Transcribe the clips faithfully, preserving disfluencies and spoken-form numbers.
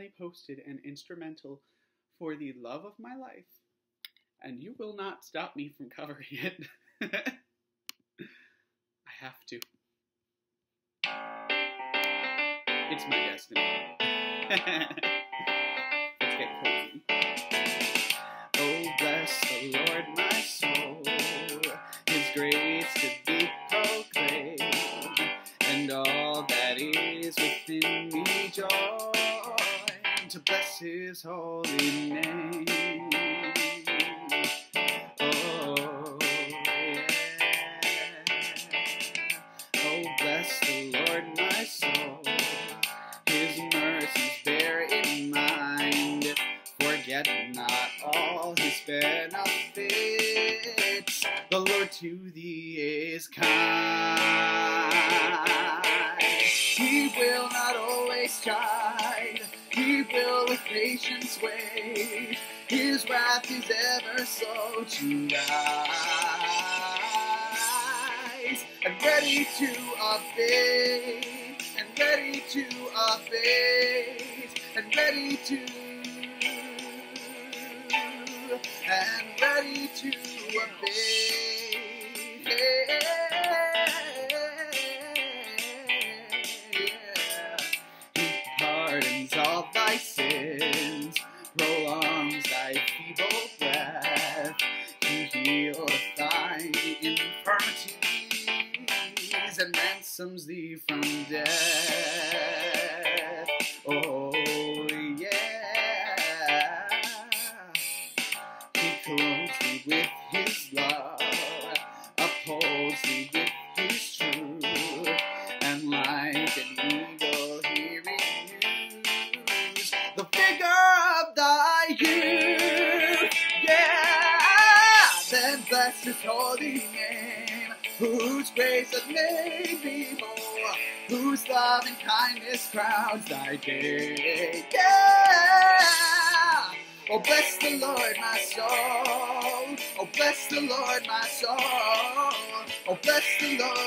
finally posted an instrumental for the love of my life, and you will not stop me from covering it. I have to. It's my destiny. Let's get cozy. Oh, bless the Lord, my soul, His grace to be proclaimed, and all that is within me joy, to bless His holy name. Oh, yeah. Oh, bless the Lord, my soul. His mercies bear in mind. Forget not all His benefits. The Lord to thee is kind. He will not always chide. He will with patience wait. His wrath is ever so to rise, and ready to abate, and ready to abate, and ready to, and ready to abate. And ransoms thee from death. Oh, yeah. He clothes thee with His love, upholds thee with His truth, and like an eagle He renews the vigor of thy youth. Yeah. Then bless His holy name, whose grace has made thee more, whose love and kindness crowns thy day. Yeah! Oh, bless the Lord, my soul. Oh, bless the Lord, my soul. Oh, bless the Lord.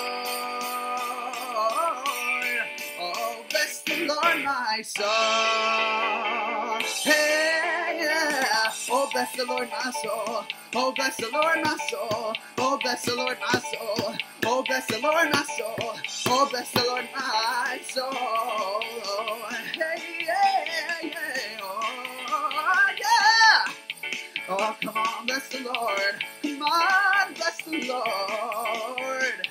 Oh, bless the Lord, my soul. Hey, yeah. Oh, bless the Lord, my soul. Oh, bless the Lord, my soul. Oh, bless the Lord, my soul. Oh, bless the Lord, my soul. Oh, bless the Lord, my soul. Oh, hey, yeah, yeah. Oh, yeah. Oh, come on, bless the Lord. Come on, bless the Lord.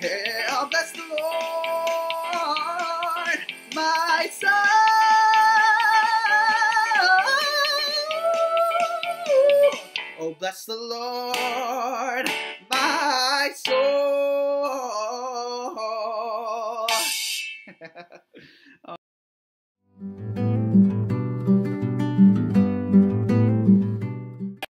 Hey, oh, bless the Lord, my soul. Oh, bless the Lord, my soul.